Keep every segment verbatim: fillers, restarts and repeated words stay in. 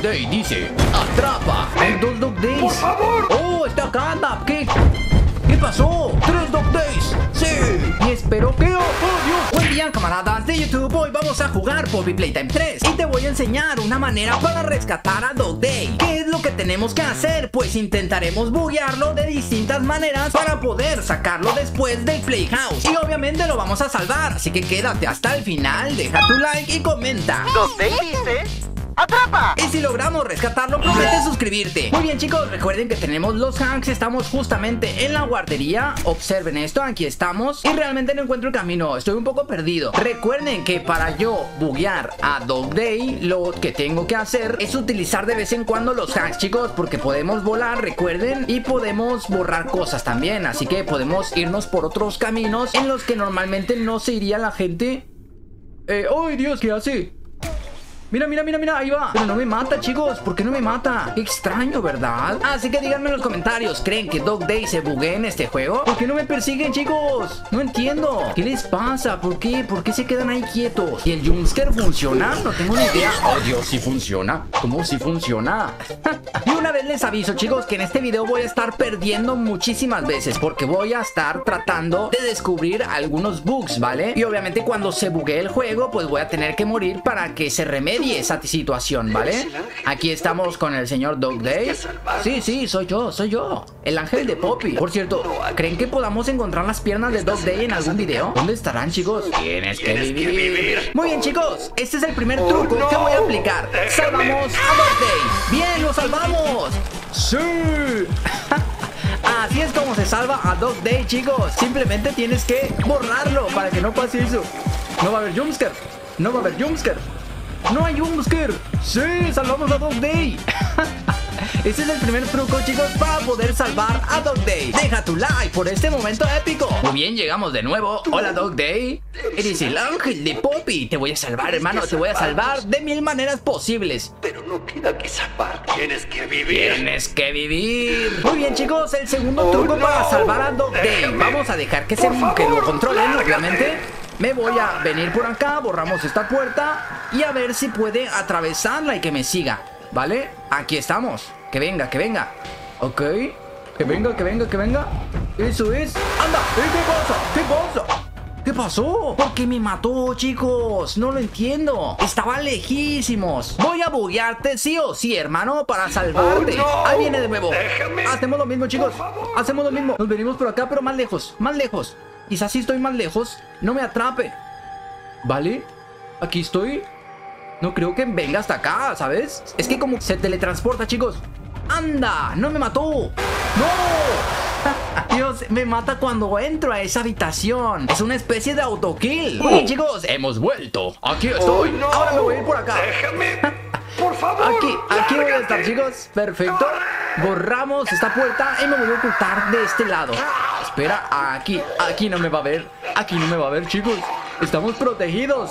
DogDay dice: ¡atrapa! ¡Hay dos DogDays! ¡Por favor! ¡Oh, está Catnap! ¿Qué? ¿Qué pasó? ¡Tres DogDays! ¡Sí! Y espero que... ¡Oh, Dios! Buen día, camaradas de YouTube. Hoy vamos a jugar Poppy Playtime tres. Y te voy a enseñar una manera para rescatar a DogDay. ¿Qué es lo que tenemos que hacer? Pues intentaremos buguearlo de distintas maneras para poder sacarlo después del Playhouse. Y obviamente lo vamos a salvar. Así que quédate hasta el final, deja tu like y comenta. ¿DogDay dice? ¡Atrapa! Y si logramos rescatarlo, promete suscribirte. Muy bien, chicos, recuerden que tenemos los hacks. Estamos justamente en la guardería. Observen esto, aquí estamos. Y realmente no encuentro el camino, estoy un poco perdido. Recuerden que para yo buguear a DogDay, lo que tengo que hacer es utilizar de vez en cuando los hacks, chicos, porque podemos volar, recuerden, y podemos borrar cosas también. Así que podemos irnos por otros caminos en los que normalmente no se iría la gente. Eh, ¡ay, Dios! ¿Qué hace? Mira, mira, mira, mira, ahí va. Pero no me mata, chicos, ¿por qué no me mata? Qué extraño, ¿verdad? Así que díganme en los comentarios, ¿creen que DogDay se buguee en este juego? ¿Por qué no me persiguen, chicos? No entiendo. ¿Qué les pasa? ¿Por qué? ¿Por qué se quedan ahí quietos? ¿Y el Jumpscare funciona? No tengo ni idea. Oh, Dios, sí funciona. ¿Cómo sí funciona? Y una vez les aviso, chicos, que en este video voy a estar perdiendo muchísimas veces, porque voy a estar tratando de descubrir algunos bugs, ¿vale? Y obviamente cuando se buguee el juego, pues voy a tener que morir para que se remedie esa situación, ¿vale? Aquí estamos con el señor DogDay. Sí, sí, soy yo, soy yo, el ángel de Poppy. Por cierto, ¿creen que podamos encontrar las piernas de DogDay en algún video? ¿Dónde estarán, chicos? Tienes que vivir. Muy bien, chicos, este es el primer truco que voy a aplicar. Salvamos a DogDay. Bien, lo salvamos. Sí. Así es como se salva a DogDay, chicos. Simplemente tienes que borrarlo para que no pase eso. No va a haber jumpscare. No va a haber jumpscare. ¡No hay un buscar! ¡Sí! ¡Salvamos a DogDay! Ese es el primer truco, chicos, para poder salvar a DogDay. Deja tu like por este momento épico. Muy bien, llegamos de nuevo. Hola, DogDay. Eres el ángel de Poppy. Te voy a salvar, hermano. Te voy a salvar de mil maneras posibles. Pero no queda que salvar. Tienes que vivir. Tienes que vivir. Muy bien, chicos, el segundo truco para salvar a DogDay. Vamos a dejar que se que lo controlen, obviamente. Me voy a venir por acá, borramos esta puerta y a ver si puede atravesarla y que me siga, ¿vale? Aquí estamos, que venga, que venga. Ok, que venga, que venga, que venga. Eso es. ¡Anda! ¿Qué pasa? ¿Qué pasa? ¿Qué pasó? ¿Por qué me mató, chicos? No lo entiendo. Estaba lejísimos. Voy a buguearte sí o sí, hermano, para salvarte. Oh, no. Ahí viene de nuevo. Déjame. Hacemos lo mismo, chicos. Hacemos lo mismo. Nos venimos por acá, pero más lejos, más lejos. Quizás si estoy más lejos, no me atrape. ¿Vale? Aquí estoy. No creo que venga hasta acá, ¿sabes? Es que como se teletransporta, chicos. ¡Anda! ¡No me mató! ¡No! Dios, me mata cuando entro a esa habitación. Es una especie de autokill. Oye, chicos, hemos vuelto. Aquí estoy. Oh, no. Ahora me voy a ir por acá. Déjame. Por favor. Aquí, aquí voy a estar, chicos. Perfecto. Borramos esta puerta y me voy a ocultar de este lado. Espera, aquí, aquí no me va a ver. Aquí no me va a ver, chicos. Estamos protegidos.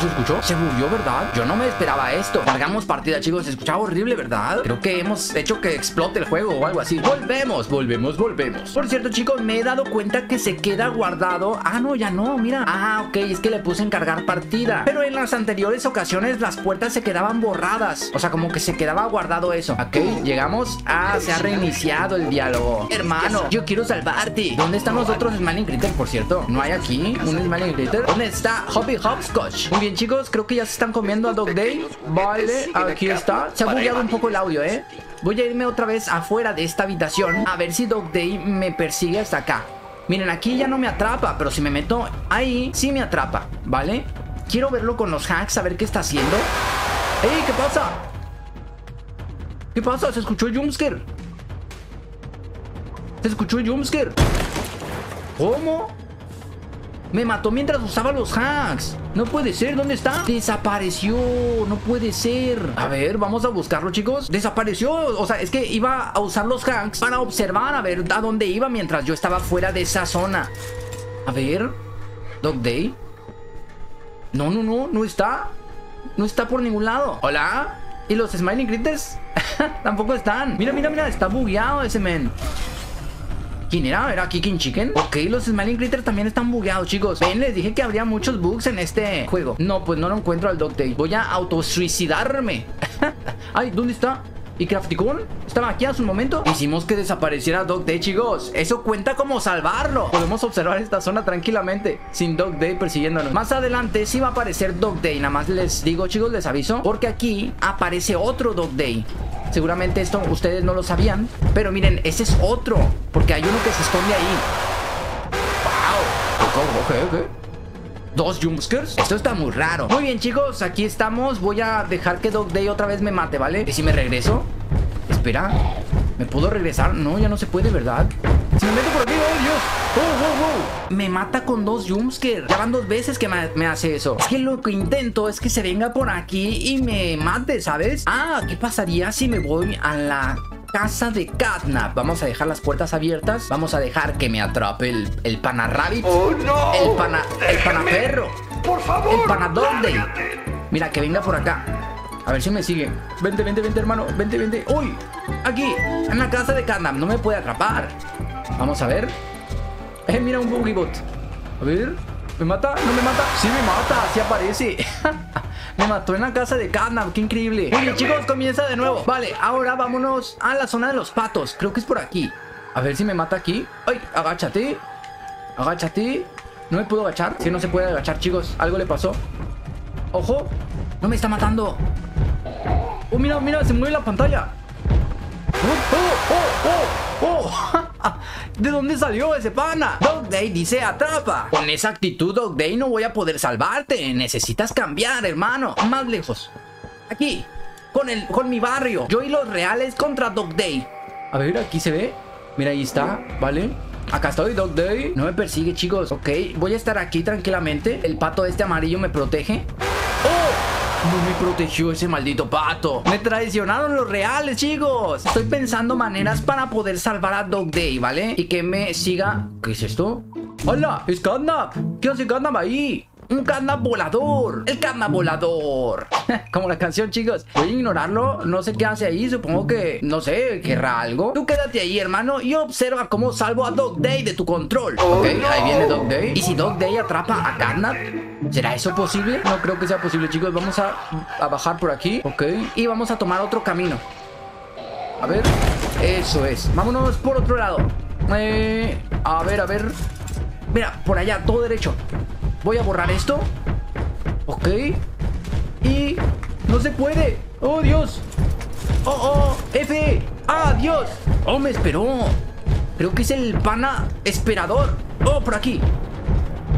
¿Se escuchó? Se murió, ¿verdad? Yo no me esperaba esto. Largamos partida, chicos. Se escuchaba horrible, ¿verdad? Creo que hemos hecho que explote el juego o algo así. Volvemos, volvemos, volvemos. Por cierto, chicos, me he dado cuenta que se queda guardado. Ah, no, ya no, mira. Ah, ok, es que le puse en cargar partida. Pero en las anteriores ocasiones las puertas se quedaban borradas. O sea, como que se quedaba guardado eso. Ok, llegamos. Ah, se ha reiniciado el diálogo. Hermano, yo quiero salvarte. ¿Dónde están los otros Smiling Critters, por cierto? ¿No hay aquí un Smiling Critter? ¿Dónde está Hoppy Hopscotch? Muy bien, chicos, creo que ya se están comiendo a DogDay. Vale, aquí está. Se ha bugueado un poco el audio, eh. Voy a irme otra vez afuera de esta habitación a ver si DogDay me persigue hasta acá. Miren, aquí ya no me atrapa, pero si me meto ahí, sí me atrapa, ¿vale? Quiero verlo con los hacks, a ver qué está haciendo. ¡Ey! ¿Qué pasa? ¿Qué pasa? Se escuchó el jumpscare. Se escuchó el jumpscare. ¿Cómo? Me mató mientras usaba los hacks. No puede ser, ¿dónde está? Desapareció, no puede ser. A ver, vamos a buscarlo, chicos. Desapareció, o sea, es que iba a usar los hacks para observar, a ver a dónde iba mientras yo estaba fuera de esa zona. A ver, DogDay. No, no, no, no está. No está por ningún lado. Hola, ¿y los Smiling Critters? Tampoco están. Mira, mira, mira, está bugueado ese men. ¿Quién era? ¿Era KickinChicken? Ok, los Smiling Critters también están bugueados, chicos. Ven, les dije que habría muchos bugs en este juego. No, pues no lo encuentro al DogDay. Voy a autosuicidarme. Ay, ¿dónde está? ¿Y Crafticon? Estaba aquí hace un momento. Hicimos que desapareciera DogDay, chicos. Eso cuenta como salvarlo. Podemos observar esta zona tranquilamente sin DogDay persiguiéndonos. Más adelante sí va a aparecer DogDay. Nada más les digo, chicos, les aviso, porque aquí aparece otro DogDay. Seguramente esto ustedes no lo sabían, pero miren, ese es otro, porque hay uno que se esconde ahí. ¡Wow! Ok, ok. ¿Dos jumpscares? Esto está muy raro. Muy bien, chicos, aquí estamos. Voy a dejar que DogDay otra vez me mate, ¿vale? ¿Y si me regreso? Espera, ¿me puedo regresar? No, ya no se puede, ¿verdad? Si me meto por aquí, ¡oh, Dios! ¡Oh, oh, oh! Me mata con dos jumpscares. Ya van dos veces que me, me hace eso. Es que lo que intento es que se venga por aquí y me mate, ¿sabes? Ah, ¿qué pasaría si me voy a la casa de Catnap? Vamos a dejar las puertas abiertas. Vamos a dejar que me atrape el, el panarrabbit. ¡Oh, no! El pana... Déjeme. El panaperro. ¡Por favor! El panadonde. Mira, que venga por acá. A ver si me sigue. Vente, vente, vente, hermano. Vente, vente. ¡Uy! Aquí, en la casa de Catnap. No me puede atrapar. Vamos a ver. Eh, mira, un boogie bot. A ver. ¿Me mata? ¿No me mata? Sí, me mata. Así aparece. Me mató en la casa de Catnap, qué increíble. Muy bien, chicos, comienza de nuevo. Vale, ahora vámonos a la zona de los patos. Creo que es por aquí. A ver si me mata aquí. Ay, agáchate. Agáchate. No me puedo agachar. Si sí, no se puede agachar, chicos. Algo le pasó. Ojo, no me está matando. Oh, mira, mira, se mueve la pantalla. Oh, oh, oh, oh, oh. ¿De dónde salió ese pana? DogDay dice atrapa. Con esa actitud, DogDay, no voy a poder salvarte. Necesitas cambiar, hermano. Más lejos. Aquí. Con el, con mi barrio. Yo y los reales contra DogDay. A ver, aquí se ve. Mira, ahí está. Vale. Acá estoy, DogDay. No me persigue, chicos. Ok, voy a estar aquí tranquilamente. El pato este amarillo me protege. ¡Oh! No me protegió ese maldito pato. Me traicionaron los reales, chicos. Estoy pensando maneras para poder salvar a DogDay, ¿vale? Y que me siga... ¿Qué es esto? ¡Hola! ¡Es Catnap! ¿Qué hace Catnap ahí? ¡Un Catnap volador! ¡El Catnap volador! Como la canción, chicos. Voy a ignorarlo. No sé qué hace ahí. Supongo que... no sé, querrá algo. Tú quédate ahí, hermano, y observa cómo salvo a DogDay de tu control. Oh, ok, no. Ahí viene DogDay. ¿Y si DogDay atrapa a Catnap? ¿Será eso posible? No creo que sea posible, chicos. Vamos a, a bajar por aquí. Ok. Y vamos a tomar otro camino. A ver. Eso es. Vámonos por otro lado. Eh, a ver, a ver. Mira, por allá, todo derecho. Voy a borrar esto. Ok. Y... no se puede. ¡Oh, Dios! ¡Oh, oh! ¡F! ¡Ah, Dios! ¡Oh, me esperó! Creo que es el pana esperador. ¡Oh, por aquí!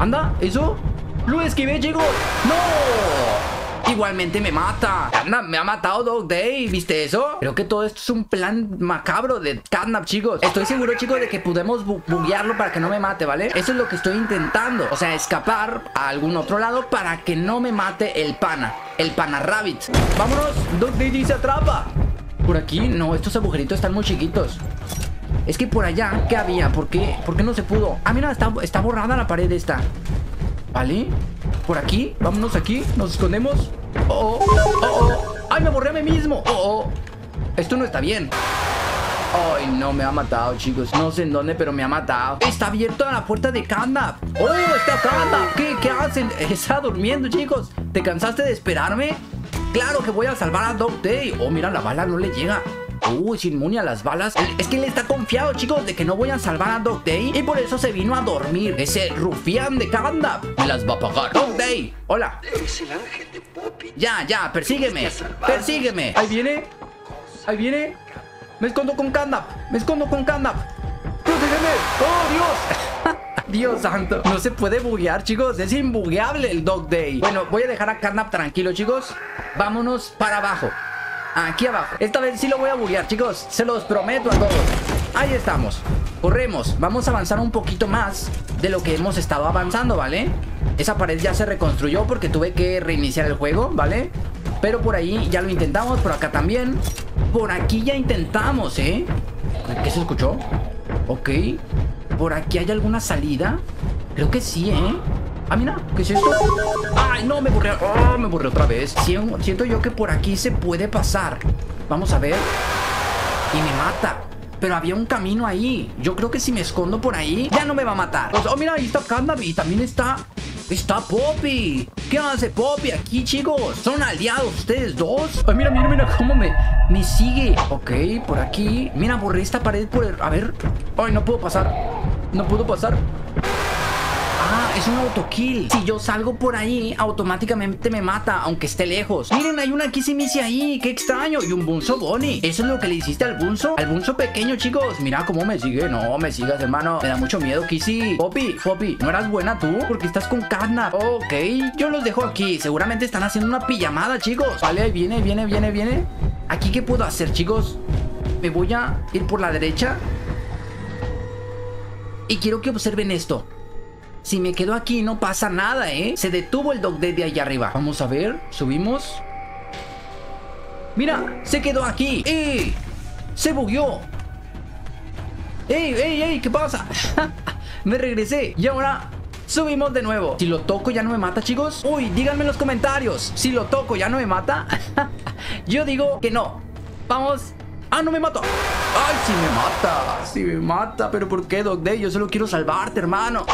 ¿Anda? ¿Eso? ¡Lo esquivé, chicos! ¡No! Igualmente me mata. Catnap, me ha matado DogDay. ¿Viste eso? Creo que todo esto es un plan macabro de Catnap, chicos. Estoy seguro, chicos, de que podemos bu buguearlo para que no me mate, ¿vale? Eso es lo que estoy intentando. O sea, escapar a algún otro lado para que no me mate el pana. El panarrabbit. ¡Vámonos! DogDay dice atrapa. Por aquí, no, estos agujeritos están muy chiquitos. Es que por allá, ¿qué había? ¿Por qué? ¿Por qué no se pudo? Ah, mira, está, está borrada la pared esta. Vale, por aquí, vámonos aquí. Nos escondemos. Oh, oh, oh, oh. Ay, me borré a mí mismo. Oh, oh, esto no está bien. Ay, no, me ha matado, chicos. No sé en dónde, pero me ha matado. Está abierta la puerta de Catnap. Oh, está Catnap. ¿Qué, qué hacen? Está durmiendo, chicos. ¿Te cansaste de esperarme? Claro que voy a salvar a DogDay. Oh, mira, la bala no le llega. Uy, uh, es inmune a las balas. Es que él está confiado, chicos, de que no voy a salvar a DogDay, y por eso se vino a dormir. Ese rufián de Catnap me las va a pagar. DogDay, hola. Eres el ángel de Poppy. Ya, ya, persígueme. Persígueme. Ahí viene. Ahí viene. Me escondo con Catnap. Me escondo con Catnap. ¡Protégeme! ¡Oh, Dios! Dios santo. No se puede buguear, chicos. Es imbugueable el DogDay. Bueno, voy a dejar a Catnap tranquilo, chicos. Vámonos para abajo. Aquí abajo. Esta vez sí lo voy a buguear, chicos. Se los prometo a todos. Ahí estamos. Corremos. Vamos a avanzar un poquito más de lo que hemos estado avanzando, ¿vale? Esa pared ya se reconstruyó porque tuve que reiniciar el juego, ¿vale? Pero por ahí ya lo intentamos. Por acá también. Por aquí ya intentamos, ¿eh? ¿Qué se escuchó? Ok. ¿Por aquí hay alguna salida? Creo que sí, ¿eh? Ah, mira, ¿qué es esto? ¡Ay, no! Me borré. ¡Oh, me borré otra vez! Siento, siento yo que por aquí se puede pasar. Vamos a ver. Y me mata. Pero había un camino ahí. Yo creo que si me escondo por ahí, ya no me va a matar. Oh, mira, ahí está Catnap y también está... Está Poppy. ¿Qué hace Poppy aquí, chicos? ¿Son aliados ustedes dos? Ay, mira, mira, mira cómo me, me sigue. Ok, por aquí. Mira, borré esta pared por el... A ver. Ay, no puedo pasar. No puedo pasar. Ah, es un autokill. Si yo salgo por ahí, automáticamente me mata, aunque esté lejos. Miren, hay una Kissy Missy ahí, qué extraño. Y un Bunzo Bonnie. ¿Eso es lo que le hiciste al Bunzo? Al Bunzo pequeño, chicos. Mira cómo me sigue. No, me sigas, hermano. Me da mucho miedo, Kissy. Poppy, Poppy, ¿no eras buena tú? Porque estás con Catnap. Ok, yo los dejo aquí. Seguramente están haciendo una pijamada, chicos. Vale, ahí viene, viene, viene, viene. ¿Aquí qué puedo hacer, chicos? Me voy a ir por la derecha. Y quiero que observen esto. Si me quedo aquí no pasa nada, ¿eh? Se detuvo el DogDay de allá arriba. Vamos a ver, subimos. Mira, se quedó aquí. ¡Ey! Se bugueó. ¡Ey, ey, ey! ¿Qué pasa? Me regresé. Y ahora subimos de nuevo. Si lo toco ya no me mata, chicos. Uy, díganme en los comentarios. Si lo toco ya no me mata. Yo digo que no. Vamos. ¡Ah, no me mató! ¡Ay, sí me mata! Sí me mata. ¿Pero por qué, DogDay? Yo solo quiero salvarte, hermano.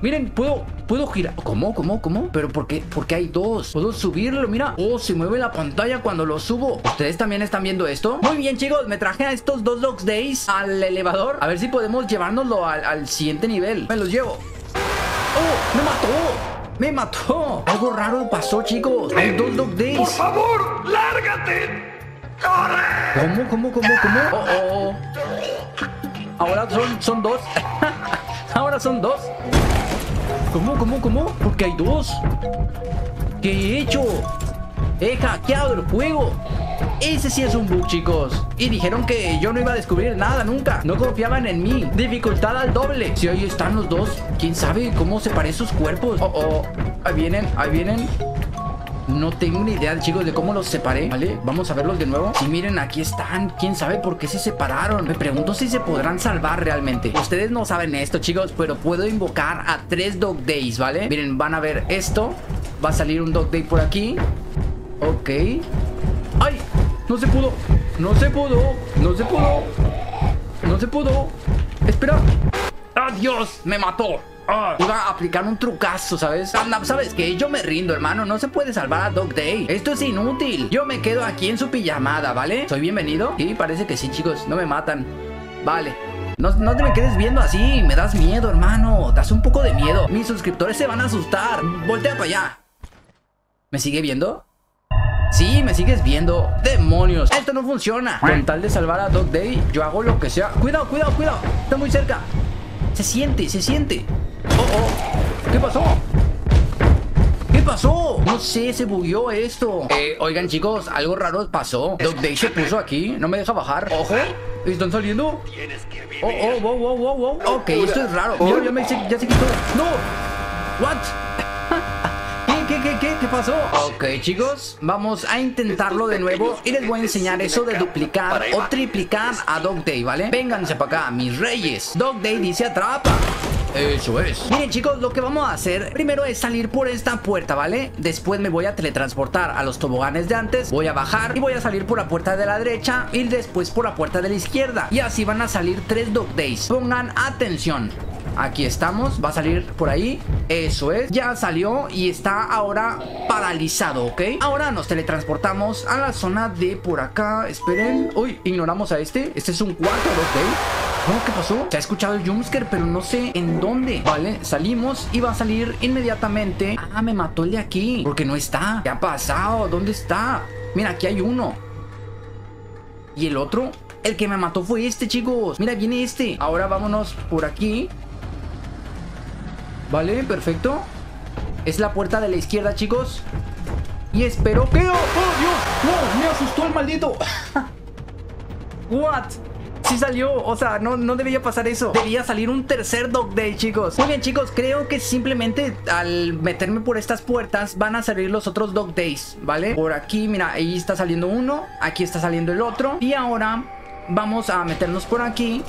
Miren, puedo, puedo girar. ¿Cómo, cómo, cómo? ¿Pero por qué? ¿Por qué hay dos? ¿Puedo subirlo? Mira. Oh, se mueve la pantalla cuando lo subo. ¿Ustedes también están viendo esto? Muy bien, chicos. Me traje a estos dos DogDays al elevador. A ver si podemos llevárnoslo al, al siguiente nivel. Me los llevo. ¡Oh! ¡Me mató! ¡Me mató! Algo raro pasó, chicos. Hay dos DogDays. ¡Por favor! ¡Lárgate! ¡Corre! ¿Cómo, cómo, cómo, cómo? ¡Oh, oh! Ahora son, son dos. Ahora son dos. ¿Cómo, cómo, cómo? ¿Por qué hay dos? ¿Qué he hecho? He hackeado el juego. Ese sí es un bug, chicos. Y dijeron que yo no iba a descubrir nada nunca. No confiaban en mí. Dificultad al doble. Si ahí están los dos, quién sabe cómo separé sus cuerpos. Oh, oh. Ahí vienen, ahí vienen. No tengo ni idea, chicos, de cómo los separé. Vale, vamos a verlos de nuevo. Sí, miren, aquí están. ¿Quién sabe por qué se separaron? Me pregunto si se podrán salvar realmente. Ustedes no saben esto, chicos, pero puedo invocar a tres DogDays, ¿vale? Miren, van a ver esto. Va a salir un DogDay por aquí. Ok. ¡Ay! No se pudo. No se pudo. No se pudo. No se pudo. Espera. ¡Adiós! Me mató. Ah, iba a aplicar un trucazo, ¿sabes? ¿Sabes qué? Yo me rindo, hermano. No se puede salvar a DogDay. Esto es inútil. Yo me quedo aquí en su pijamada, ¿vale? ¿Soy bienvenido? Sí, parece que sí, chicos. No me matan. Vale. No, no te me quedes viendo así. Me das miedo, hermano. Das un poco de miedo. Mis suscriptores se van a asustar. Voltea para allá. ¿Me sigue viendo? Sí, me sigues viendo. ¡Demonios! Esto no funciona. Con tal de salvar a DogDay, yo hago lo que sea. ¡Cuidado, cuidado, cuidado! Está muy cerca. Se siente, se siente. Oh, oh. ¿Qué pasó? ¿Qué pasó? No sé, se bugueó esto. Eh, oigan, chicos, algo raro pasó. DogDay se puso aquí, no me deja bajar. Ojo, ¿están saliendo? Oh, oh, wow, wow, wow, wow. Ok, esto es raro. Yo, yo me, ya se quitó. ¡No! ¿What? ¿Qué, qué, qué? ¿Qué pasó? Ok, chicos, vamos a intentarlo de nuevo. Y les voy a enseñar eso de duplicar o triplicar a DogDay, ¿vale? Vénganse para acá, mis reyes. DogDay dice atrapa. Eso es. Miren, chicos, lo que vamos a hacer primero es salir por esta puerta, ¿vale? Después me voy a teletransportar a los toboganes de antes. Voy a bajar y voy a salir por la puerta de la derecha y después por la puerta de la izquierda. Y así van a salir tres DogDays. Pongan atención. Aquí estamos, va a salir por ahí. Eso es, ya salió y está ahora paralizado, ¿ok? Ahora nos teletransportamos a la zona de por acá. Esperen. Uy, ignoramos a este. Este es un cuarto DogDay. Oh, ¿qué pasó? Se ha escuchado el jumpscare, pero no sé en dónde. Vale, salimos y va a salir inmediatamente. Ah, me mató el de aquí, porque no está. ¿Qué ha pasado? ¿Dónde está? Mira, aquí hay uno. ¿Y el otro? El que me mató fue este, chicos. Mira, viene este. Ahora vámonos por aquí. Vale, perfecto. Es la puerta de la izquierda, chicos. Y espero que... ¡Oh, Dios! ¡No! ¡Me asustó el maldito! ¿What? Sí salió, o sea, no, no debería pasar eso. Debía salir un tercer DogDay, chicos. Muy bien, chicos, creo que simplemente al meterme por estas puertas van a salir los otros DogDays, ¿vale? Por aquí, mira, ahí está saliendo uno. Aquí está saliendo el otro. Y ahora vamos a meternos por aquí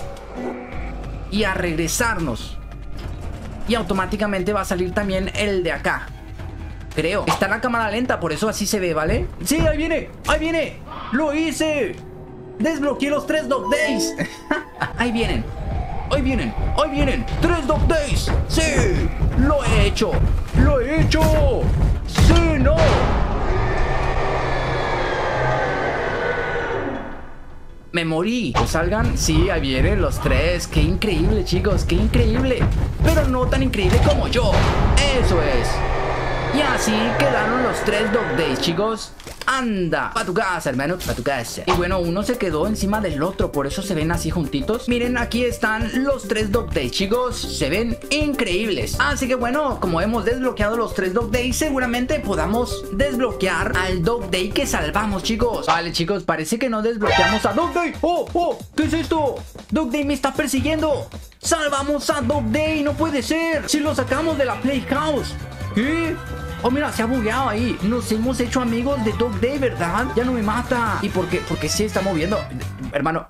y a regresarnos. Y automáticamente va a salir también el de acá. Creo, está en la cámara lenta, por eso así se ve, ¿vale? Sí, ahí viene, ahí viene. ¡Lo hice! Desbloqueé los tres DogDays. Ahí vienen. Hoy vienen, hoy vienen. Tres DogDays. Sí, lo he hecho. Lo he hecho. Sí, no. Me morí. ¿O salgan? Sí, ahí vienen los tres. Qué increíble, chicos. Qué increíble. Pero no tan increíble como yo. Eso es. Y así quedaron los tres DogDays, chicos. Anda, pa' tu casa, hermano, pa' tu casa. Y bueno, uno se quedó encima del otro, por eso se ven así juntitos. Miren, aquí están los tres DogDays, chicos. Se ven increíbles. Así que bueno, como hemos desbloqueado los tres DogDays, seguramente podamos desbloquear al DogDay que salvamos, chicos. Vale, chicos, parece que no desbloqueamos a DogDay. ¡Oh, oh! ¿Qué es esto? DogDay me está persiguiendo. ¡Salvamos a DogDay! ¡No puede ser! ¡Si lo sacamos de la Playhouse! ¿Qué? Oh, mira, se ha bugueado ahí. Nos hemos hecho amigos de DogDay, ¿verdad? Ya no me mata. ¿Y por qué? Porque sí está moviendo. Hermano,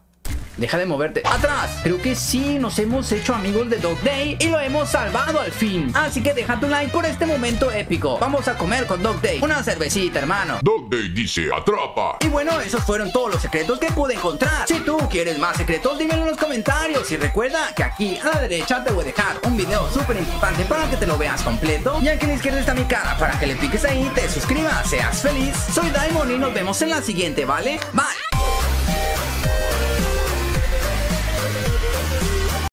deja de moverte. ¡Atrás! Creo que sí, nos hemos hecho amigos de DogDay y lo hemos salvado al fin. Así que deja tu like por este momento épico. Vamos a comer con DogDay. Una cervecita, hermano. DogDay dice, atrapa. Y bueno, esos fueron todos los secretos que pude encontrar. Si tú quieres más secretos, dímelo en los comentarios. Y recuerda que aquí a la derecha te voy a dejar un video súper importante para que te lo veas completo. Y aquí a la izquierda está mi cara para que le piques ahí, te suscribas, seas feliz. Soy Diamond y nos vemos en la siguiente, ¿vale? Bye.